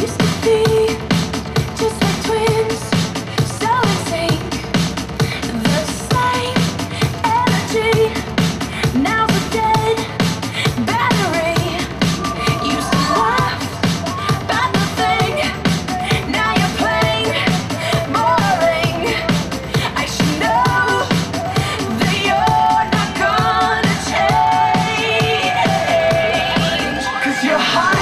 used to be just like twins, so in sync, the same energy. Now the dead battery. Used to laugh about nothing, now you're plain boring. I should know that you're not gonna change, 'cause you're hot.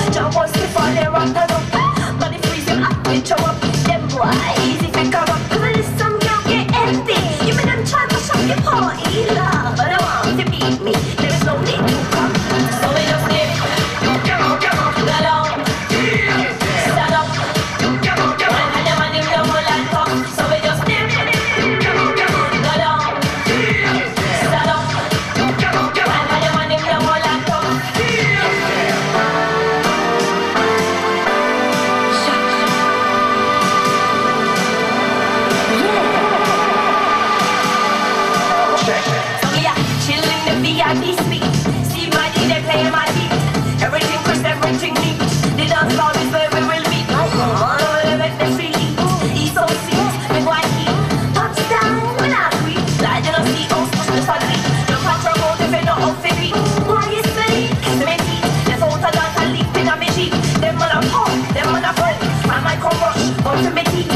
Jump on, skip on, they're on, turn up. Money freezing up, bitch, show up. Them on a burn, and I can rush ultimately.